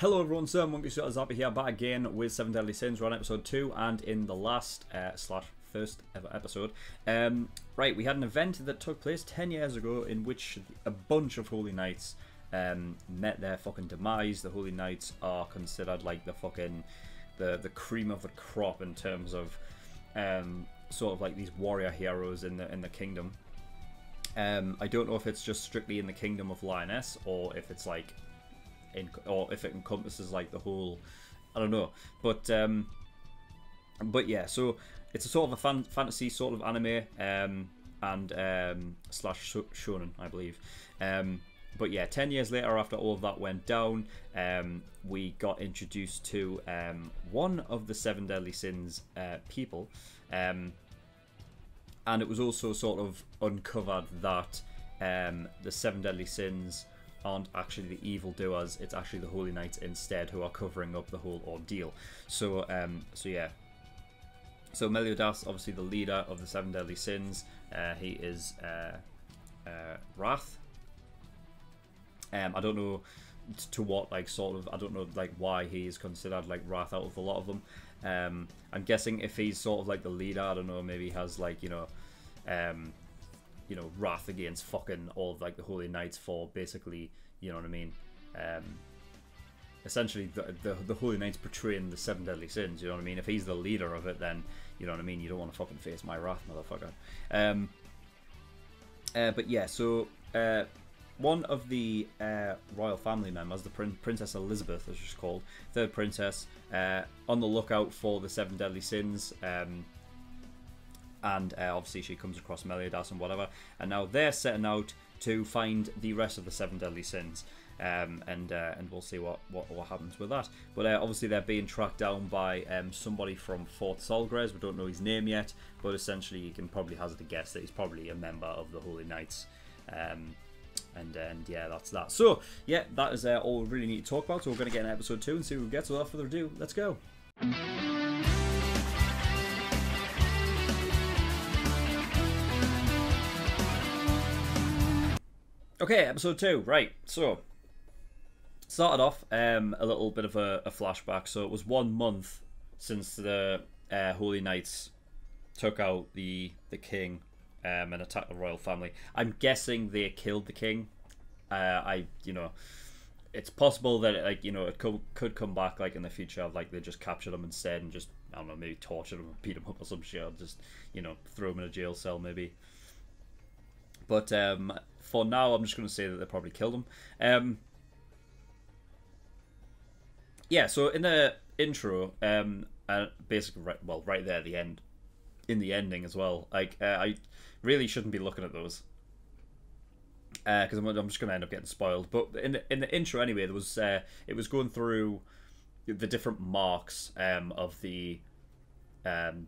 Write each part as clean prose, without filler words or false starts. Hello everyone, SirMonkeySuit and Zappy here, back again with Seven Deadly Sins. We're on episode 2 and in the last slash first ever episode. Right, we had an event that took place 10 years ago in which a bunch of Holy Knights met their fucking demise. The Holy Knights are considered like the fucking, the cream of the crop in terms of sort of like these warrior heroes in the kingdom. I don't know if it's just strictly in the kingdom of Lioness or if it's like or if it encompasses like the whole, I don't know, but yeah, so it's a sort of a fantasy sort of anime and slash shonen, I believe. But yeah, 10 years later, after all of that went down, we got introduced to one of the Seven Deadly Sins people, and it was also sort of uncovered that the Seven Deadly Sins aren't actually the evildoers, it's actually the Holy Knights instead who are covering up the whole ordeal. So yeah, so Meliodas, obviously the leader of the Seven Deadly Sins, he is Wrath. I don't know to what, like, sort of, I don't know, like, why he is considered like Wrath out of a lot of them. I'm guessing if he's sort of like the leader, I don't know, maybe he has like, you know, wrath against fucking all of, like, the Holy Knights for basically, you know what I mean, essentially the Holy Knights portraying the Seven Deadly Sins, you know what I mean. If he's the leader of it, then, you know what I mean, you don't want to fucking face my wrath, motherfucker. But yeah, so one of the royal family members, the Princess Elizabeth, as she's called, third princess, on the lookout for the Seven Deadly Sins, and obviously she comes across Meliodas and whatever, and now they're setting out to find the rest of the Seven Deadly Sins, and we'll see what happens with that. But obviously they're being tracked down by somebody from Fort Solgres. We don't know his name yet, but essentially you can probably hazard a guess that he's probably a member of the Holy Knights, and yeah, that's that. So yeah, that is all we really need to talk about, so we're going to get in episode 2 and see what we get. So without further ado, let's go. Okay, episode 2, right, so, started off a little bit of a flashback. So it was 1 month since the Holy Knights took out the king and attacked the royal family. I'm guessing they killed the king. You know, it's possible that, like, you know, it could come back, like, in the future, like, they just captured him instead and just, I don't know, maybe tortured him and beat him up or some shit, or just, you know, throw him in a jail cell, maybe. But for now, I'm just going to say that they probably killed him. Yeah, so in the intro, basically, right there, the end, in the ending as well. Like, I really shouldn't be looking at those because I'm just going to end up getting spoiled. But in the intro, anyway, there was it was going through the different marks of the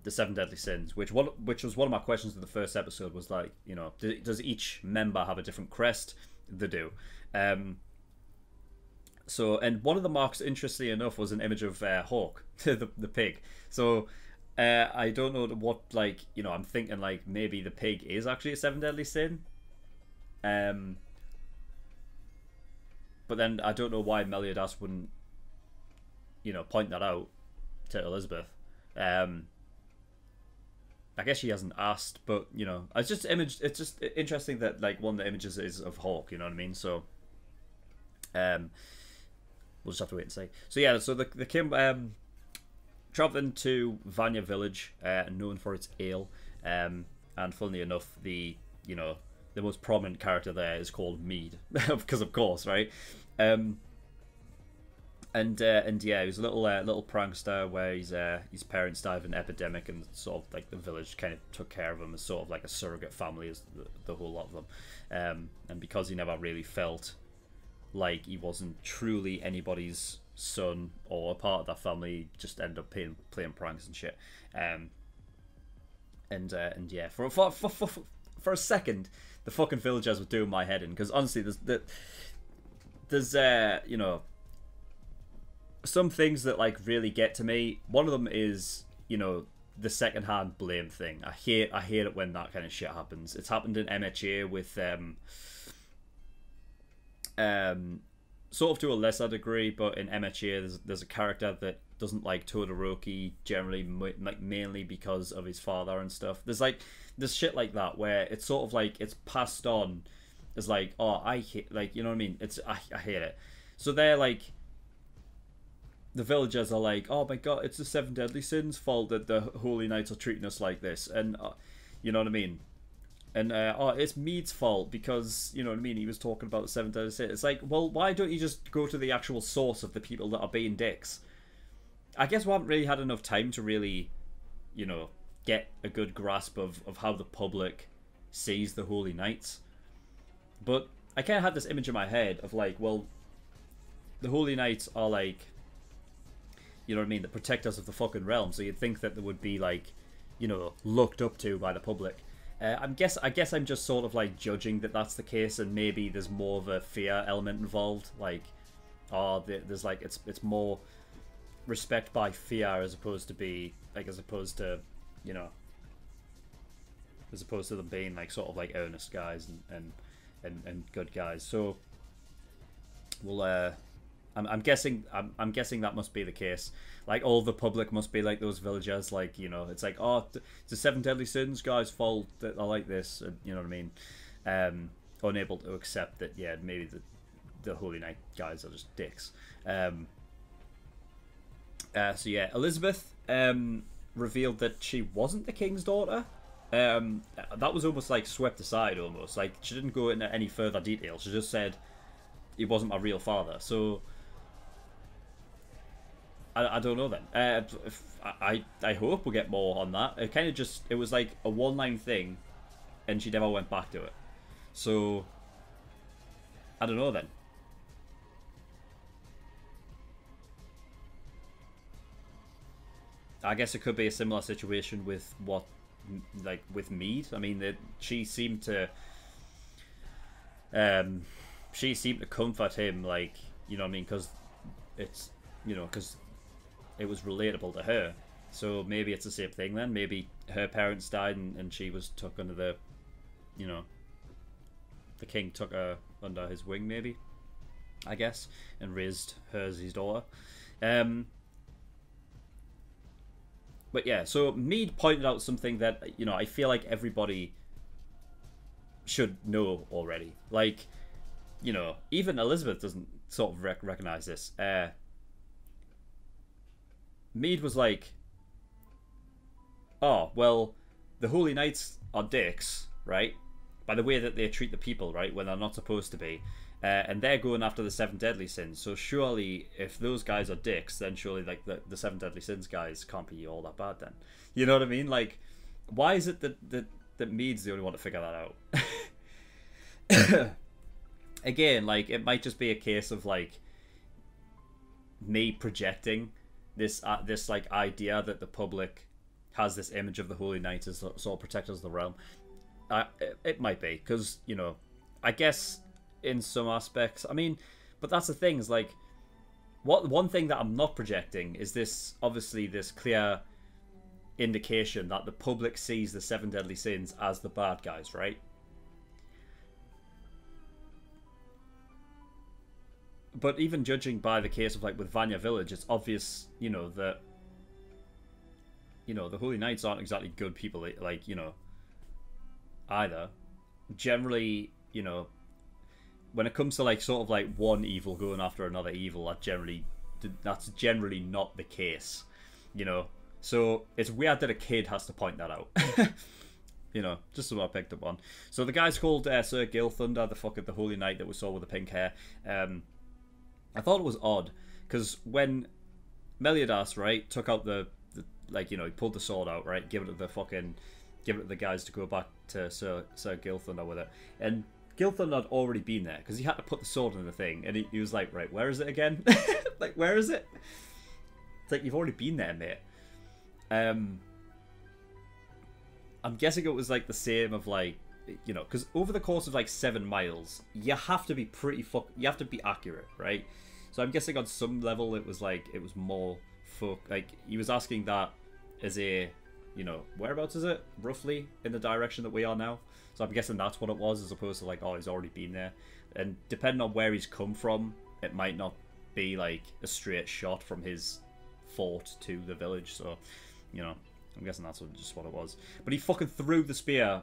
Seven Deadly Sins, which was one of my questions in the first episode, was like, you know, does each member have a different crest? They do. So, and one of the marks, interestingly enough, was an image of Hawk, the pig. So I don't know what, like, you know, I'm thinking like maybe the pig is actually a Seven Deadly Sin. But then I don't know why Meliodas wouldn't, you know, point that out to Elizabeth. I guess she hasn't asked, but, you know, it's just interesting that, like, one of the images is of Hawk, you know what I mean? So we'll just have to wait and see. So yeah, so they came traveling to Vanya village, known for its ale, and funnily enough, the, you know, the most prominent character there is called Meade, because of course, right? And yeah, he was a little prankster where his parents died of an epidemic, and sort of like the village kind of took care of him as sort of like a surrogate family, as the whole lot of them. And because he never really felt like he wasn't truly anybody's son or a part of that family, he just ended up playing pranks and shit. And yeah, for a second, the fucking villagers were doing my head in, because honestly, there's you know, some things that, like, really get to me. One of them is, you know, the second-hand blame thing. I hate it when that kind of shit happens. It's happened in MHA with sort of to a lesser degree, but in MHA there's a character that doesn't like Todoroki generally, like mainly because of his father and stuff. There's like this shit like that where it's sort of like it's passed on as like, oh, I hate, like, you know what I mean? It's I hate it. So they're like, the villagers are like, oh my god, it's the Seven Deadly Sins' fault that the Holy Knights are treating us like this, and you know what I mean? And oh, it's Meade's fault because, you know what I mean, he was talking about the Seven Deadly Sins. It's like, well, why don't you just go to the actual source of the people that are being dicks? I guess we haven't really had enough time to really, you know, get a good grasp of how the public sees the Holy Knights. But I kind of had this image in my head of like, well, the Holy Knights are like, you know what I mean, the protectors of the fucking realm. So you'd think that they would be like, you know, looked up to by the public. I guess I'm just sort of like judging that that's the case, and maybe there's more of a fear element involved. Like, oh, there's like it's more respect by fear as opposed to you know, as opposed to them being like sort of like earnest guys and good guys. So, well, I'm guessing that must be the case. Like, all the public must be like those villagers. Like, you know, it's like, oh, it's the Seven Deadly Sins guys' fault that I like this. You know what I mean? Unable to accept that, yeah, maybe the Holy Knight guys are just dicks. So yeah, Elizabeth revealed that she wasn't the king's daughter. That was almost like swept aside, almost like she didn't go into any further detail. She just said, "He wasn't my real father." So I don't know then. I hope we'll get more on that. It kind of just, it was like a one-line thing, and she never went back to it. So I don't know then. I guess it could be a similar situation with what, like with Meade. I mean, she seemed to comfort him, like, you know what I mean, because it's, you know, because it was relatable to her. So maybe it's the same thing then. Maybe her parents died and she was took under the, you know, the king took her under his wing, maybe, I guess, and raised her as his daughter. But yeah, so Meade pointed out something that, you know, I feel like everybody should know already. Like, you know, even Elizabeth doesn't sort of recognize this. Meade was like, oh, well, the Holy Knights are dicks, right? By the way that they treat the people, right? When they're not supposed to be. And they're going after the Seven Deadly Sins. So surely, if those guys are dicks, then surely like the Seven Deadly Sins guys can't be all that bad then. You know what I mean? Like, why is it that Meade's the only one to figure that out? Again, like, it might just be a case of like me projecting this like idea that the public has this image of the Holy Knights as sort of protectors of the realm. It might be, because, you know, I guess, in some aspects, I mean, but that's the thing, is like, what one thing that I'm not projecting is this, obviously, this clear indication that the public sees the Seven Deadly Sins as the bad guys, right? But even judging by the case of like with Vanya Village, it's obvious, you know, that, you know, the Holy Knights aren't exactly good people, like, you know, either. Generally, you know, when it comes to like sort of like one evil going after another evil, that's generally not the case, you know. So it's weird that a kid has to point that out. You know, just what I picked up on. So the guy's called Sir Gilthunder, the Holy Knight that we saw with the pink hair. I thought it was odd because when Meliodas, right, took out the like, you know, he pulled the sword out, right, give it to the guys to go back to Sir Gilthunder with it, and Gilthunder had already been there because he had to put the sword in the thing, and he was like, right, where is it again? Like, where is it? It's like, you've already been there, mate. I'm guessing it was like the same of like, you know, because over the course of like 7 miles, you have to be pretty accurate, right? So I'm guessing on some level it was like, it was more like he was asking that as a, you know, whereabouts is it roughly in the direction that we are now? So I'm guessing that's what it was, as opposed to like, oh, he's already been there. And depending on where he's come from, it might not be like a straight shot from his fort to the village, so, you know, I'm guessing that's just what it was. But he fucking threw the spear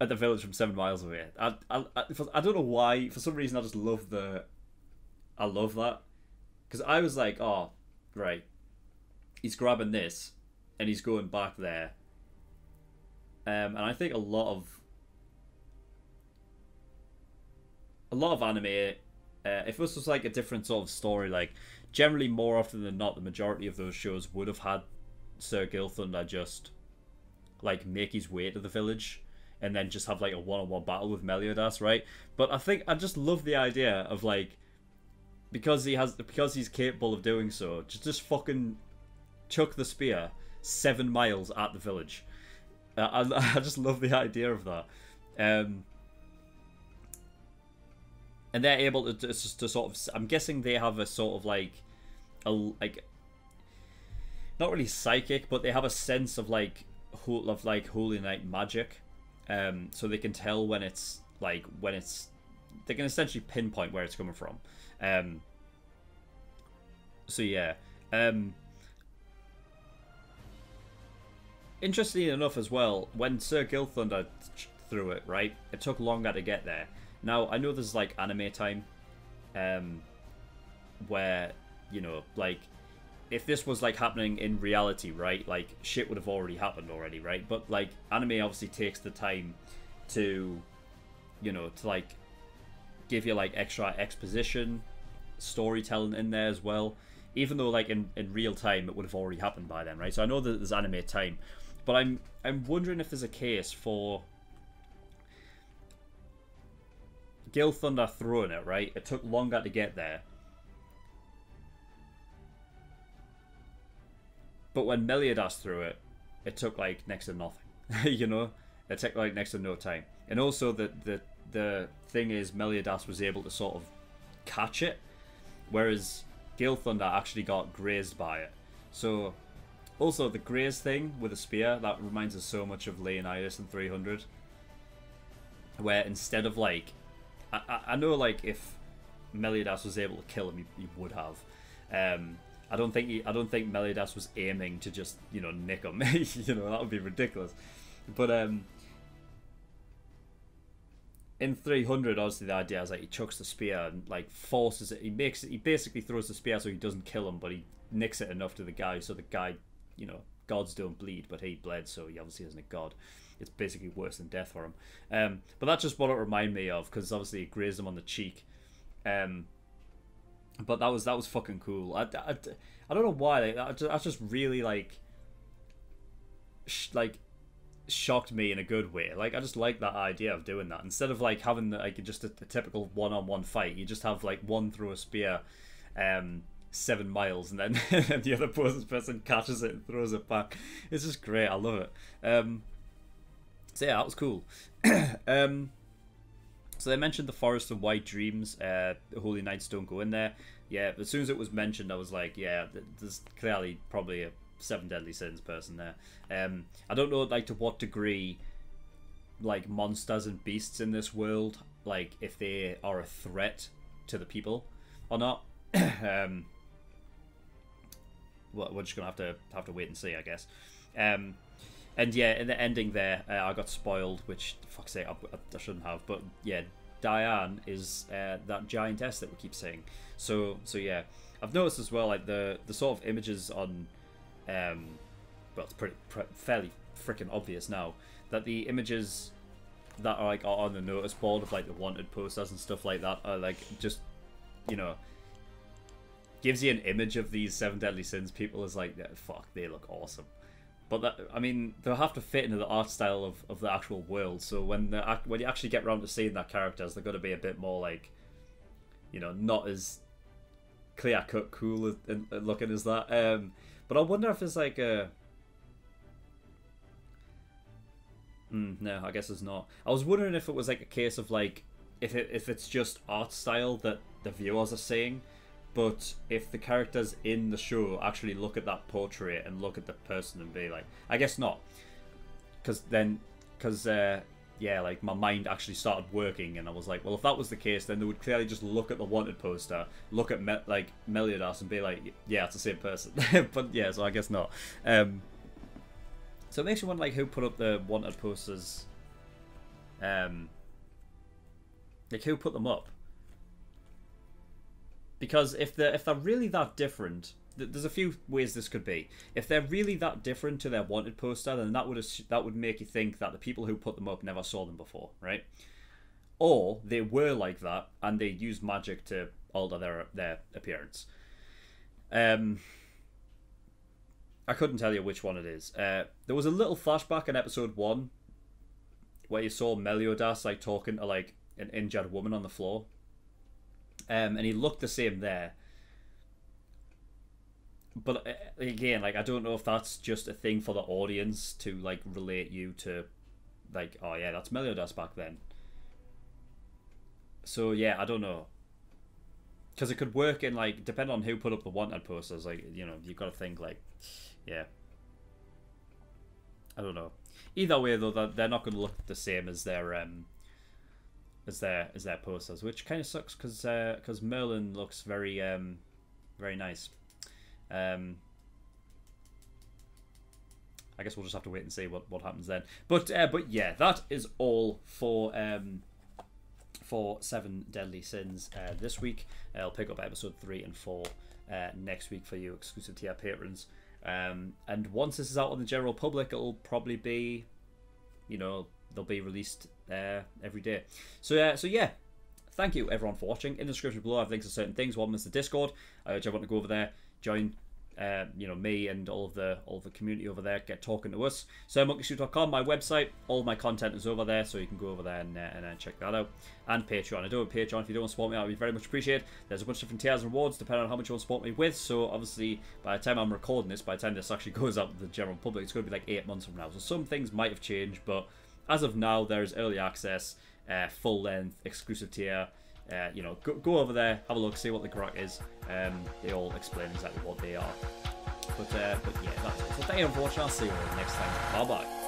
at the village from 7 miles away. I don't know why, for some reason I just love the... I love that. Because I was like, oh, right. He's grabbing this, and he's going back there. And I think a lot of anime, if this was like a different sort of story, like generally more often than not, the majority of those shows would have had Sir Gilthunder just like make his way to the village and then just have like a one-on-one battle with Meliodas, right? But I think I just love the idea of like, because he's capable of doing so, just fucking chuck the spear 7 miles at the village. I just love the idea of that. And they're able to sort of... I'm guessing they have a sort of like... not really psychic, but they have a sense of like... Holy Knight magic. So they can tell when it's... Like, when it's... They can essentially pinpoint where it's coming from. So yeah. Interestingly enough as well, when Sir Gilthunder threw it, right? It took longer to get there. Now, I know there's, like, anime time, where, you know, like, if this was, like, happening in reality, right, like, shit would have already happened already, right? But, like, anime obviously takes the time to, you know, to, like, give you, like, extra exposition, storytelling in there as well, even though, like, in real time it would have already happened by then, right? So I know that there's anime time, but I'm wondering if there's a case for... Gilthunder throwing it, right? It took longer to get there. But when Meliodas threw it, it took like next to nothing. You know? It took like next to no time. And also the thing is, Meliodas was able to sort of catch it, whereas Gilthunder actually got grazed by it. So also the graze thing with a spear, that reminds us so much of Leonidas in 300. Where instead of like, I know, like, if Meliodas was able to kill him, he would have. I don't think Meliodas was aiming to just, you know, nick him. You know, that would be ridiculous. But in 300, obviously the idea is like he chucks the spear and like forces it. He basically throws the spear so he doesn't kill him, but he nicks it enough to the guy so the guy, you know, gods don't bleed, but he bled, so he obviously isn't a god. It's basically worse than death for him. But that's just what it reminded me of, because obviously it grazed him on the cheek. But that was fucking cool. I don't know why. That just really, like shocked me in a good way. Like, I just like that idea of doing that. Instead of, like, having, like, just a typical one-on-one fight, you just have, like, one throw a spear 7 miles, and then and the other person catches it and throws it back. It's just great. I love it. So yeah, that was cool. So they mentioned the Forest of White Dreams. The Holy Knights don't go in there. Yeah, as soon as it was mentioned, I was like, yeah, there's clearly probably a Seven Deadly Sins person there. I don't know, like, to what degree, like, monsters and beasts in this world, like, if they are a threat to the people or not. Well, we're just gonna have to wait and see, I guess. And yeah, in the ending there, I got spoiled, which, fuck's sake, I shouldn't have. But yeah, Diane is that giantess that we keep seeing. So yeah, I've noticed as well, like, the sort of images on, well, it's fairly freaking obvious now that the images that are like are on the notice board of like the wanted posters and stuff like that are like just, you know, gives you an image of these Seven Deadly Sins people as like, fuck, they look awesome. But that, I mean, they'll have to fit into the art style of the actual world. So when you actually get around to seeing their characters, they're going to be a bit more like, you know, not as clear-cut cool and looking as that. But I wonder if there's like a... no, I guess it's not. I was wondering if it was like a case of like, if it's just art style that the viewers are seeing, but if the characters in the show actually look at that portrait and look at the person and be like, I guess not, because yeah, like, my mind actually started working, and I was like, well, if that was the case, then they would clearly just look at the wanted poster, look at, Meliodas, and be like, yeah, it's the same person. But, yeah, so I guess not. So it makes you wonder, like, who put up the wanted posters, like, who put them up? Because if they're really that different... There's a few ways this could be. If they're really that different to their wanted poster, then that would make you think that the people who put them up never saw them before, right? Or they were like that and they used magic to alter their appearance. I couldn't tell you which one it is. There was a little flashback in episode 1 where you saw Meliodas like talking to like an injured woman on the floor, and he looked the same there. But again, like, I don't know if that's just a thing for the audience to like relate you to, like, oh yeah, that's Meliodas back then. So yeah, I don't know, because it could work in like, depending on who put up the wanted posters, like, you know, you've got to think like, yeah, I don't know. Either way though, they're not going to look the same as their posters, which kind of sucks, because Merlin looks very very nice. I guess we'll just have to wait and see what happens then. But yeah, that is all for Seven Deadly Sins this week. I'll pick up episode 3 and 4 next week for you exclusive tier patrons. And once this is out on the general public, it'll probably be, you know, they'll be released every day. So yeah. Thank you everyone for watching. In the description below, I have links to certain things. One is the Discord, which I want to go over there. Join, you know, me and all the community over there. Get talking to us. SirMonkeySuit.com, my website. All my content is over there, so you can go over there and check that out. And Patreon. I do have a Patreon. If you don't want to support me, that would be very much appreciated. There's a bunch of different tiers and rewards depending on how much you want to support me with. So obviously, by the time I'm recording this, by the time this actually goes out to the general public, it's going to be like 8 months from now. So some things might have changed, but as of now, there is early access, full length, exclusive tier. You know, go over there, have a look, see what the crack is. They all explain exactly what they are. But yeah, that's it. So thank you for watching. I'll see you all next time. Bye bye.